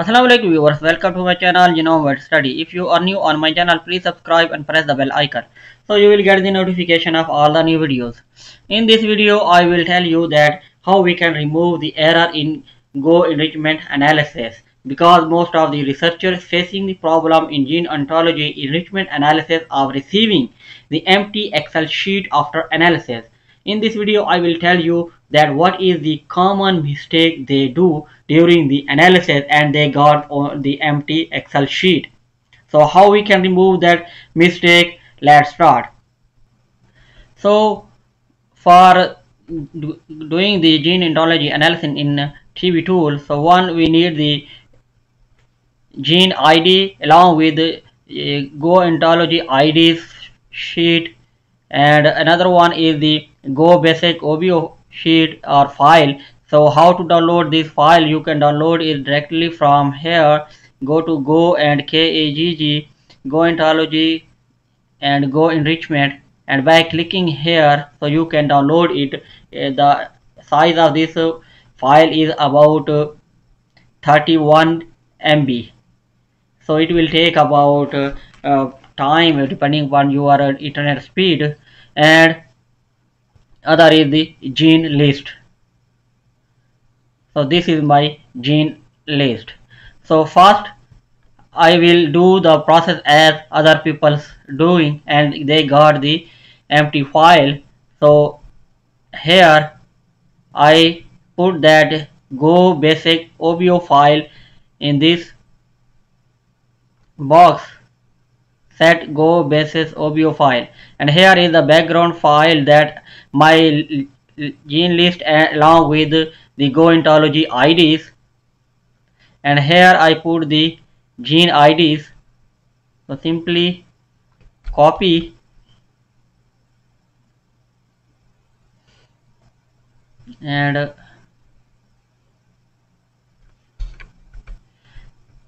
Assalamualaikum viewers, welcome to my channel Genome Wide Study. If you are new on my channel, please subscribe and press the bell icon so you will get the notification of all the new videos. In this video, I will tell you that how we can remove the error in GO enrichment analysis, because most of the researchers facing the problem in gene ontology enrichment analysis are receiving the empty Excel sheet after analysis. In this video, I will tell you that what is the common mistake they do during the analysis and they got on the empty Excel sheet. So how we can remove that mistake? Let's start. So for doing the gene ontology analysis in TBtools, so one, we need the gene ID along with the go ontology IDs sheet, and another one is the go basic obo sheet or file. So how to download this file? You can download it directly from here. Go to go and KEGG, go ontology and go enrichment, and by clicking here, so you can download it. The size of this file is about 31 MB, so it will take about time depending upon your internet speed. And other is the gene list. So this is my gene list. So first I will do the process as other people's doing, and they got the empty file. So here I put that go basic obo file in this box, set go basis obo file, and here is the background file that my gene list along with the go ontology IDs, and here I put the gene IDs. So simply copy and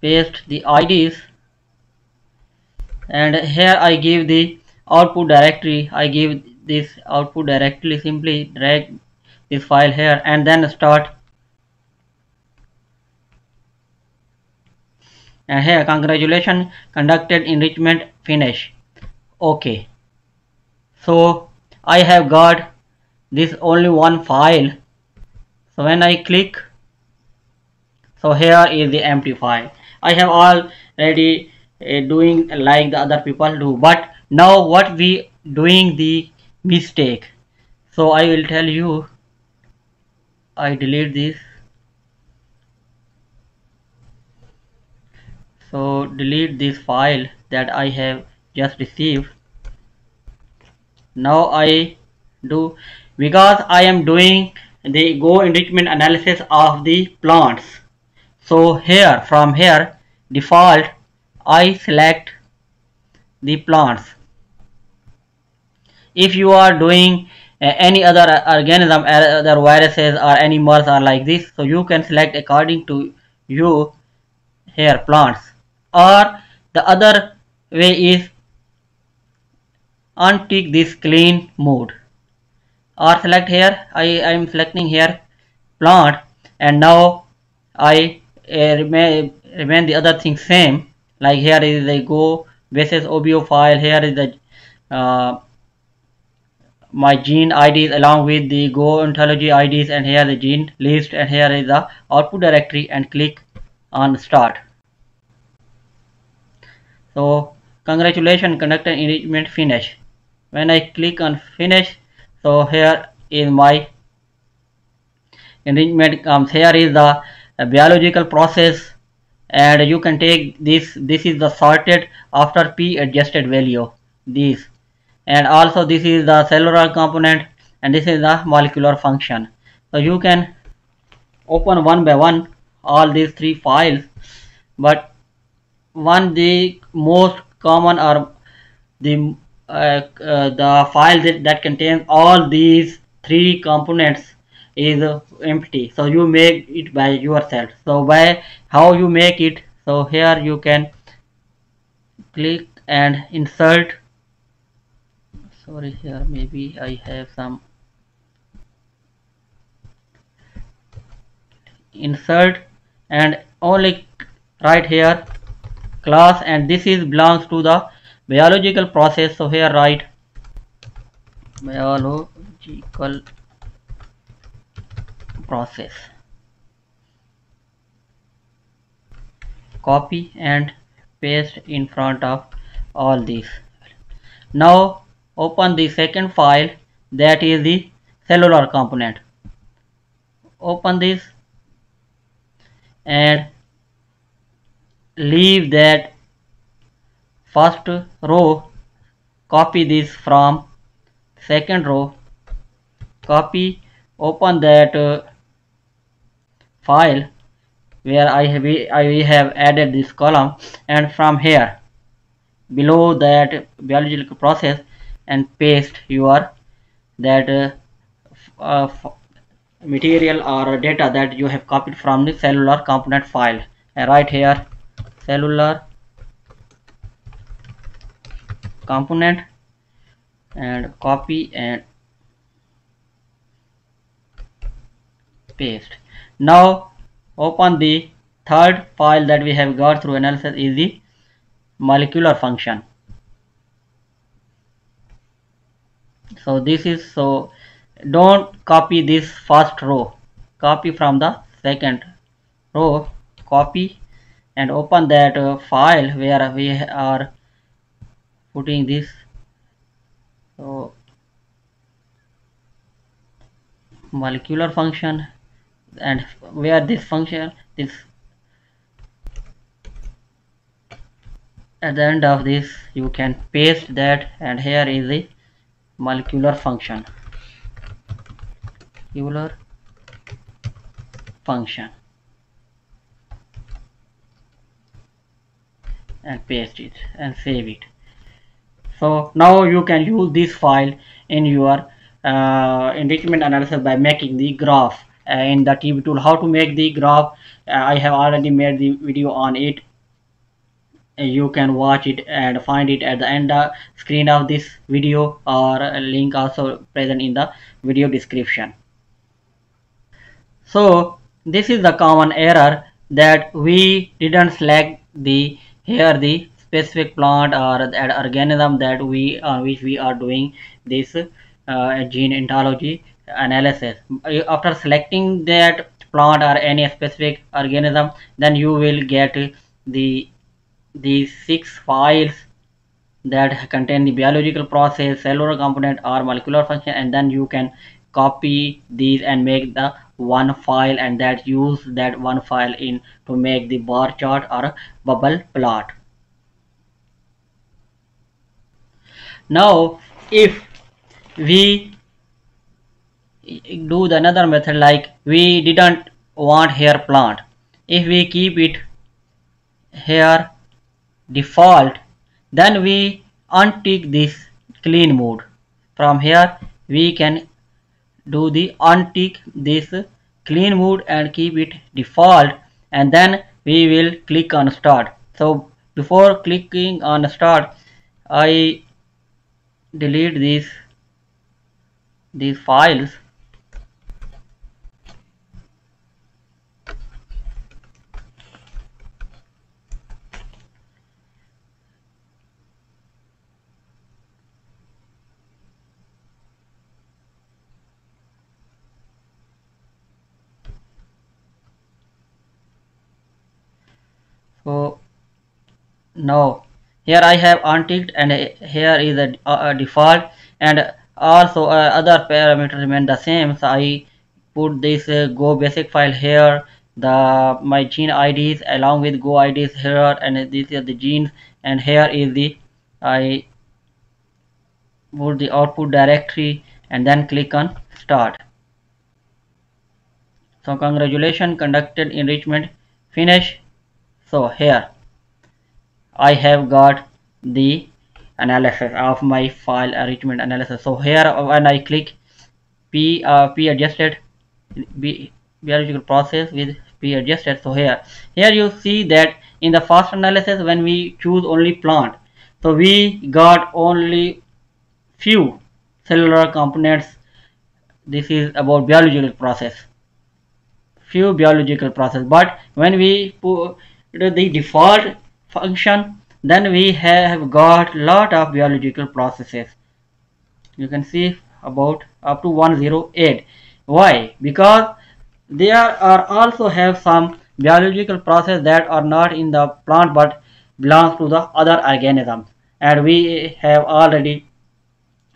paste the IDs, and here I give the output directory. I give this output directly, simply drag this file here and then start. And here, congratulations, conducted enrichment, finish. Okay, so I have got this only one file. So when I click, so here is the empty file. I have already doing like the other people do, but now what we doing the mistake. So I will tell you. I delete this. So delete this file that I have just received. Now I do, because I am doing the go enrichment analysis of the plants. So here, from here default, I select the plants. If you are doing any other organism, other viruses or animals are like this, so you can select according to you here plants. Or the other way is untick this clean mode, or select here. I am selecting here plant, and now I remain the other thing same. Like here is the go basis obo file, here is the my gene IDs along with the go ontology IDs, and here the gene list, and here is the output directory, and click on start. So congratulations, conducted enrichment, finish. When I click on finish, so here is my enrichment comes. Here is the biological process, and you can take this is the sorted after p adjusted value, this, and also this is the cellular component, and this is the molecular function. So you can open one by one all these three files, but one, the most common are the file that contains all these three components is empty. So you make it by yourself. So by how you make it, so here you can click and insert. Sorry, here maybe I have some insert, and only Right here class, and this is belongs to the biological process. So here write biological process, copy and paste in front of all these. Now open the second file, that is the cellular component. Open this and leave that first row, copy this from second row, copy, open that file where I have added this column, and from here below that biological process, and paste your that material or data that you have copied from the cellular component file. And right here cellular component, and copy and paste. Now open the third file that we have got through analysis, is the molecular function. So this is, so don't copy this first row, copy from the second row, copy and open that file where we are putting this. So molecular function, and where this function, this at the end of this you can paste that, and here is the molecular function. Molecular function, and paste it and save it. So now you can use this file in your enrichment analysis by making the graph in the TB tool. How to make the graph, I have already made the video on it. You can watch it and find it at the end of screen of this video, or link also present in the video description. So this is the common error, that we didn't select the here the specific plant or that organism that we which we are doing this gene ontology analysis. After selecting that plant or any specific organism, then you will get the six files that contain the biological process, cellular component or molecular function, and then you can copy these and make the one file, and that use that one file in to make the bar chart or bubble plot. Now if we do the another method, like we didn't want here plant, if we keep it here default, then we untick this clean mode. From here we can do the untick this clean mode and keep it default, and then we will click on start. So before clicking on start, I delete these files, so now here I have unticked, and here is a default, and also other parameters remain the same. So I put this go basic file here, the my gene IDs along with go IDs here, and these are the genes, and here is the I put the output directory, and then click on start. So congratulations, conducted enrichment, finish. So here I have got the analysis of my file enrichment analysis. So here when I click P adjusted biological process with P adjusted, so here you see that in the first analysis when we choose only plant, so we got only few cellular components. This is about biological process, few biological process. But when we the default function, then we have got lot of biological processes. You can see about up to 108. Why? Because there are also have some biological process that are not in the plant but belongs to the other organisms, and we have already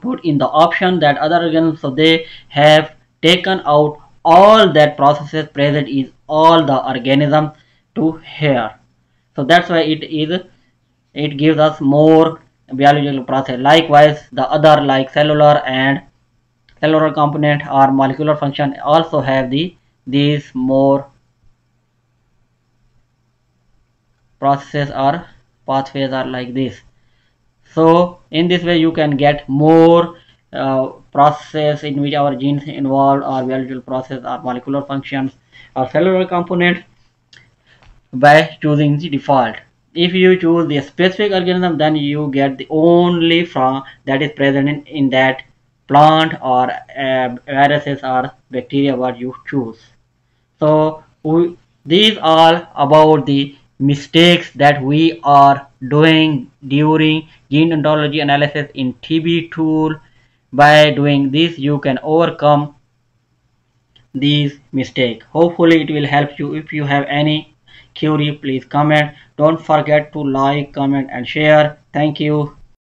put in the option that other organisms, so they have taken out all that processes present in all the organisms to here. So that's why it gives us more biological process. Likewise, the other like cellular and cellular component or molecular function also have these more processes or pathways are like this. So in this way you can get more processes in which our genes involved or biological process or molecular functions or cellular components by choosing the default. If you choose the specific organism, then you get the only from that is present in that plant or viruses or bacteria what you choose. So these are about the mistakes that we are doing during gene ontology analysis in TBtool. By doing this you can overcome these mistakes. Hopefully it will help you. If you have any query, please comment. Don't forget to like, comment and share. Thank you.